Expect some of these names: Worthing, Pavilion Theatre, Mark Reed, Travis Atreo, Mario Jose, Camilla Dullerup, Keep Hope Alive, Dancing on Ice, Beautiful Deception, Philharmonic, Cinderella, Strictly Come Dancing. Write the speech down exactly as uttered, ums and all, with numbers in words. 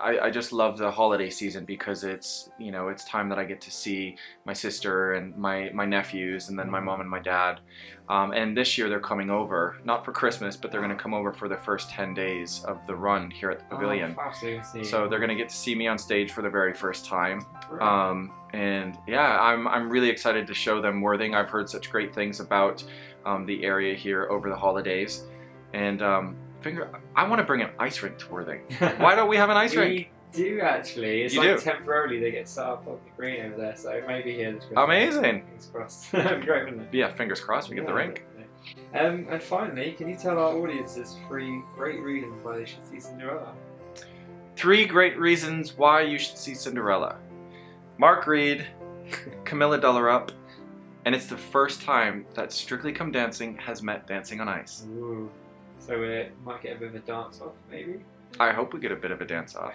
I, I just love the holiday season because it's, you know, it's time that I get to see my sister and my, my nephews and then my mom and my dad. Um, and this year they're coming over, not for Christmas, but they're going to come over for the first ten days of the run here at the Pavilion. Oh, so they're going to get to see me on stage for the very first time. Um, and yeah, I'm, I'm really excited to show them Worthing. I've heard such great things about um, the area here over the holidays. And um, finger, I want to bring an ice rink to Worthing. Why don't we have an ice we rink? We do actually. It's you like do. Temporarily they get set up on the green over there, so maybe here. There's amazing. Fingers crossed. That'd be great, wouldn't it? Yeah, fingers crossed. We yeah, get the rink. Um, and finally, can you tell our audience there's three great reasons why they should see Cinderella? Three great reasons why you should see Cinderella. Mark Reed, Camilla Dullerup, and it's the first time that Strictly Come Dancing has met Dancing on Ice. Ooh. So we might get a bit of a dance-off, maybe? I hope we get a bit of a dance-off.